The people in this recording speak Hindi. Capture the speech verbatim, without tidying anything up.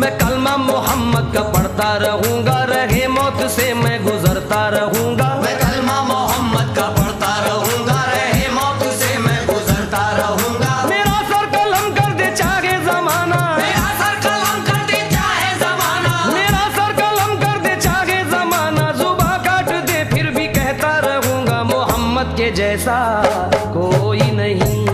मैं कलमा मोहम्मद का पढ़ता रहूंगा, रहे मौत से मैं गुजरता रहूंगा। मैं कलमा मोहम्मद का पढ़ता रहूंगा, रहे मौत से मैं गुजरता रहूंगा। मेरा सर कलम कर दे चाहे जमाना, मेरा सर कलम कर दे चाहे जमाना, मेरा सर कलम कर दे चाहे जमाना। जुबां काट दे फिर भी कहता रहूंगा मोहम्मद के जैसा कोई नहीं।